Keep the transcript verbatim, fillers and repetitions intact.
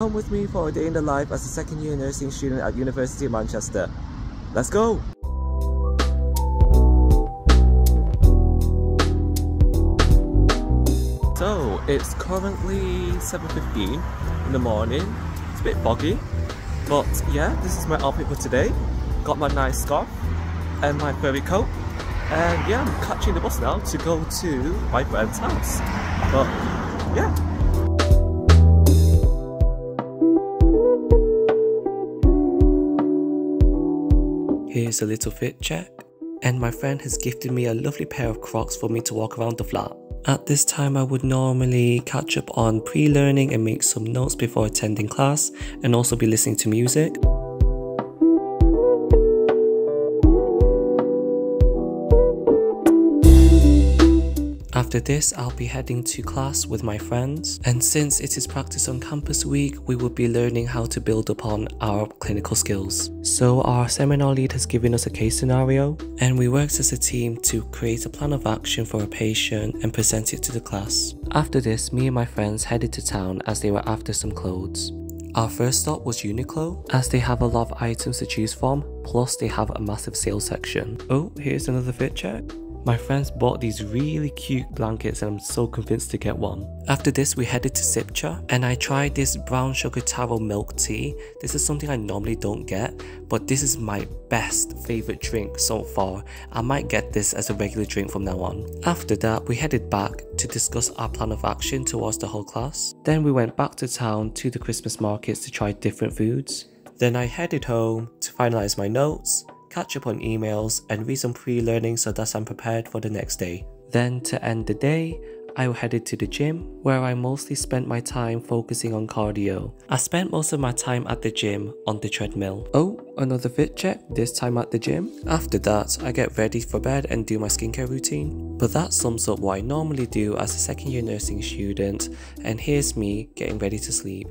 Come with me for a day in the life as a second year nursing student at University of Manchester. Let's go! So, it's currently seven fifteen in the morning. It's a bit foggy, but yeah, this is my outfit for today. Got my nice scarf and my furry coat. And yeah, I'm catching the bus now to go to my friend's house. But yeah. Here's a little fit check, and my friend has gifted me a lovely pair of Crocs for me to walk around the flat. At this time I would normally catch up on pre-learning and make some notes before attending class, and also be listening to music. After this, I'll be heading to class with my friends, and since it is practice on campus week, we will be learning how to build upon our clinical skills. So our seminar lead has given us a case scenario, and we worked as a team to create a plan of action for a patient and present it to the class. After this, me and my friends headed to town as they were after some clothes. Our first stop was Uniqlo, as they have a lot of items to choose from, plus they have a massive sales section. Oh, here's another fit check. My friends bought these really cute blankets and I'm so convinced to get one. After this, we headed to Sipcha and I tried this brown sugar taro milk tea. This is something I normally don't get, but this is my best favourite drink so far. I might get this as a regular drink from now on. After that, we headed back to discuss our plan of action towards the whole class. Then we went back to town to the Christmas markets to try different foods. Then I headed home to finalise my notes, catch up on emails and read some pre-learning so that I'm prepared for the next day. Then to end the day, I headed to the gym where I mostly spent my time focusing on cardio. I spent most of my time at the gym on the treadmill. Oh, another fit check, this time at the gym. After that, I get ready for bed and do my skincare routine. But that sums up what I normally do as a second year nursing student, and here's me getting ready to sleep.